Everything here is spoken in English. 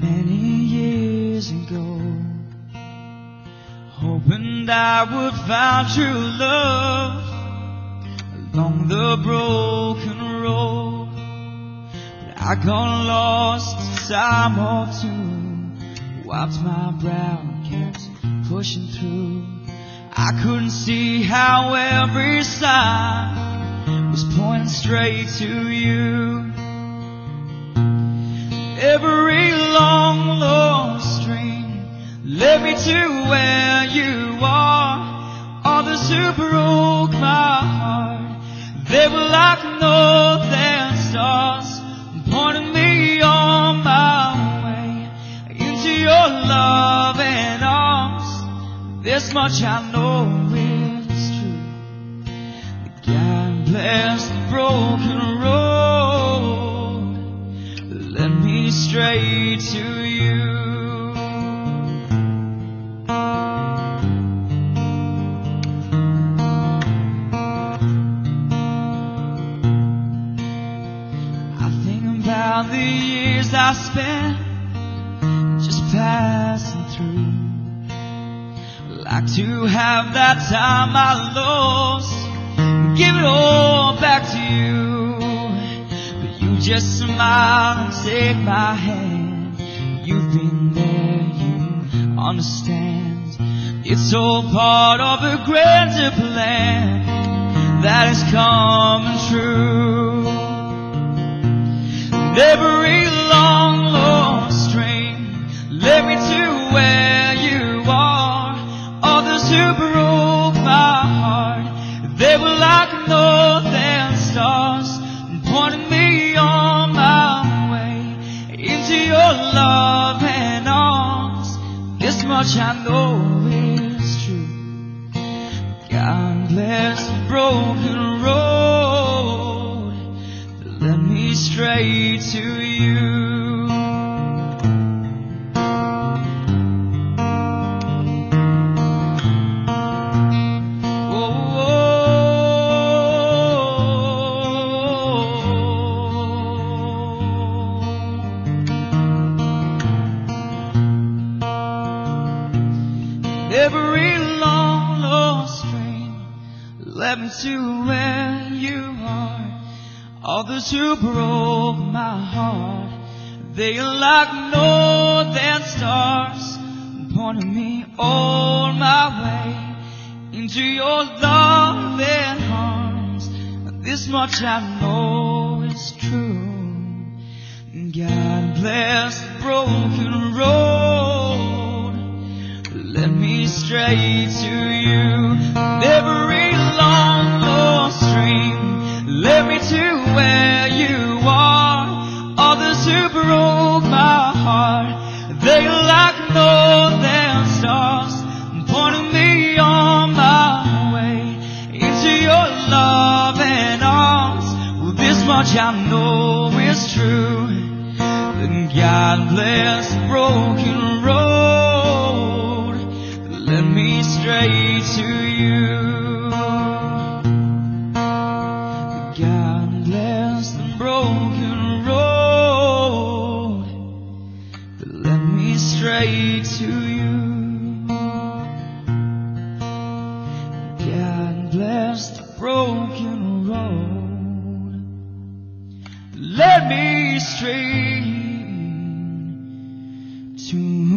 many years ago, hoping I would find true love along the broken road. But I got lost a time or two, wiped my brow and kept pushing through. I couldn't see how every sign was pointing straight to you. Every long lost dream led me to where you are. Others who broke my heart, they were like northern stars, pointing me on my way into your loving arms. This much I know is true, that God bless the broken road, straight to you. I think about the years I spent just passing through. I'd like to have that time I lost, give it all back to you. Just smile and take my hand. You've been there, you understand. It's all part of a grander plan that is coming true. Every long lost dream led me to where you are. Others who broke my heart, they were like northern stars, pointing me on my way into your loving arms. This much I know is true, God bless the broken road that led me straight to you. Every long lost dream led me to where you are. Others who broke my heart, they like northern stars, pointing me all my way into your loving arms. This much I know is true, God bless the broken road, led me straight to you. Every long lost dream led me to where you are. Others who broke my heart, they like northern stars, pointing me on my way into your loving arms. Well, this much I know is true, that God bless the broken road, led me straight to you. God bless the broken road that led me straight to you. God bless the broken road that led me straight to you.